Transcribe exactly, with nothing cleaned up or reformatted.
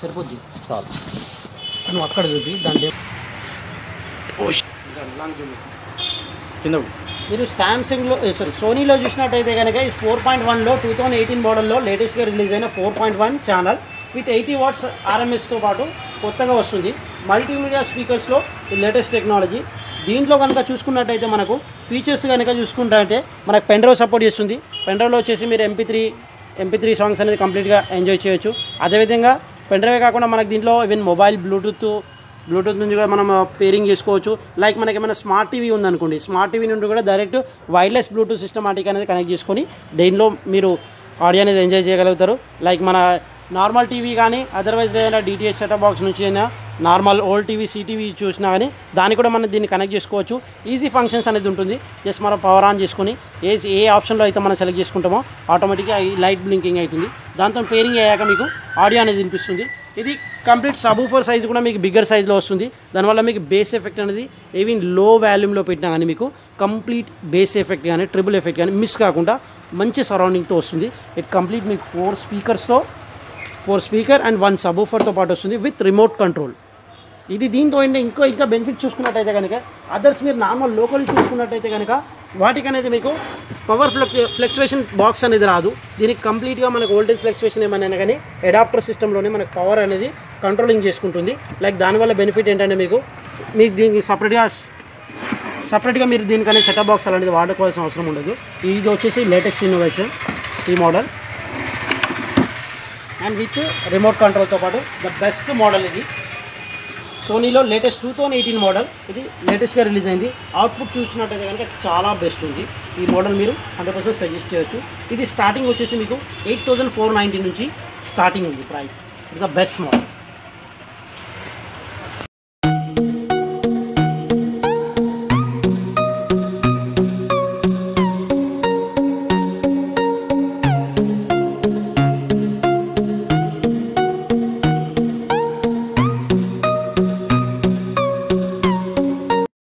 సరిపోద్ది చాలు నువ్వు అక్కడ చూపి దాంట్లో మీరు శాంసంగ్లో సారీ సోనీలో చూసినట్టయితే కనుక ఈ ఫోర్ పాయింట్ వన్లో టూ థౌజండ్ ఎయిటీన్ మోడల్లో లేటెస్ట్గా రిలీజ్ అయిన four point one channel with eighty watts ఆర్ఎంఎస్తో పాటు కొత్తగా వస్తుంది. మల్టీమీడియా స్పీకర్స్లో ఈ లేటెస్ట్ టెక్నాలజీ. దీంట్లో కనుక చూసుకున్నట్టయితే మనకు ఫీచర్స్ కనుక చూసుకుంటే మనకు పెన్డ్రైవ్ సపోర్ట్ చేస్తుంది. పెన్డ్రైవ్లో వచ్చేసి మీరు MP three MP three songs అనేది కంప్లీట్గా ఎంజాయ్ చేయొచ్చు. అదేవిధంగా పెన్డ్రైవే కాకుండా మనకు దీంట్లో ఈవెన్ మొబైల్ బ్లూటూత్ బ్లూటూత్ నుంచి కూడా మనం పేరింగ్ చేసుకోవచ్చు. లైక్ మనకి ఏమైనా స్మార్ట్ టీవీ ఉందనుకోండి, స్మార్ట్ టీవీ నుండి కూడా డైరెక్ట్ వైర్లెస్ బ్లూటూత్ సిస్టమాటిక్ అనేది కనెక్ట్ చేసుకొని దీనిలో మీరు ఆడియో అనేది ఎంజాయ్ చేయగలుగుతారు. లైక్ మన నార్మల్ టీవీ కానీ అదర్వైజ్ ఏదైనా డిటిహెచ్ సెటప్ బాక్స్ నుంచి అయినా నార్మల్ ఓల్డ్ టీవీ సిటీవీ చూసినా కానీ దాన్ని కూడా మనం దీన్ని కనెక్ట్ చేసుకోవచ్చు. ఈజీ ఫంక్షన్స్ అనేది ఉంటుంది. జస్ట్ మనం పవర్ ఆన్ చేసుకొని ఏ ఏ ఆప్షన్లో అయితే మనం సెలెక్ట్ చేసుకుంటామో ఆటోమేటిక్గా ఈ లైట్ బ్లింకింగ్ అవుతుంది. దాంతో పేరింగ్ అయ్యాక మీకు ఆడియో అనేది వినిపిస్తుంది. ఇది కంప్లీట్ సబ్‌వూఫర్ సైజు కూడా మీకు బిగ్గర్ సైజులో వస్తుంది. దానివల్ల మీకు బేస్ ఎఫెక్ట్ అనేది ఈవెన్ లో వాల్యూమ్లో పెట్టినా కానీ మీకు కంప్లీట్ బేస్ ఎఫెక్ట్ కానీ ట్రిపుల్ ఎఫెక్ట్ కానీ మిస్ కాకుండా మంచి సరౌండింగ్తో వస్తుంది. ఇట్ కంప్లీట్ మీకు ఫోర్ స్పీకర్స్తో ఫోర్ స్పీకర్ అండ్ వన్ సబ్‌వూఫర్తో పాటు వస్తుంది విత్ రిమోట్ కంట్రోల్. ఇది దీంతో ఏంటి ఇంకో ఇంకా బెనిఫిట్ చూసుకున్నట్టయితే కనుక అదర్స్ మీరు నార్మల్ లోకల్ చూసుకున్నట్టయితే కనుక వాటికనేది మీకు పవర్ ఫ్లక్చుయేషన్ బాక్స్ అనేది రాదు. దీనికి కంప్లీట్గా మనకు వోల్టేజ్ ఫ్లక్చుయేషన్ ఏమైనా కానీ అడాప్టర్ సిస్టంలోనే మనకు పవర్ అనేది కంట్రోలింగ్ చేసుకుంటుంది. లైక్ దానివల్ల బెనిఫిట్ ఏంటంటే మీకు మీకు దీనికి సపరేట్గా సపరేట్గా మీరు దీనికనే సెటప్ బాక్స్ అనేది వాడుకోవాల్సిన అవసరం ఉండదు. ఇది వచ్చేసి లేటెస్ట్ ఇన్నోవేషన్ ఈ మోడల్ అండ్ విత్ రిమోట్ కంట్రోల్తో పాటు ద బెస్ట్ మోడల్ ఇది. సోనీలో latest two thousand eighteen model ఇది లేటెస్ట్గా రిలీజ్ అయింది. అవుట్పుట్ చూసినట్టయితే కనుక చాలా బెస్ట్ ఉంది. ఈ మోడల్ మీరు హండ్రెడ్ పర్సెంట్ సజెస్ట్ చేయొచ్చు. ఇది స్టార్టింగ్ వచ్చేసి మీకు ఎయిట్ థౌజండ్ ఫోర్ నైంటీ నుంచి స్టార్టింగ్ ఉంది ప్రైస్. ఇది ద బెస్ట్ మోడల్.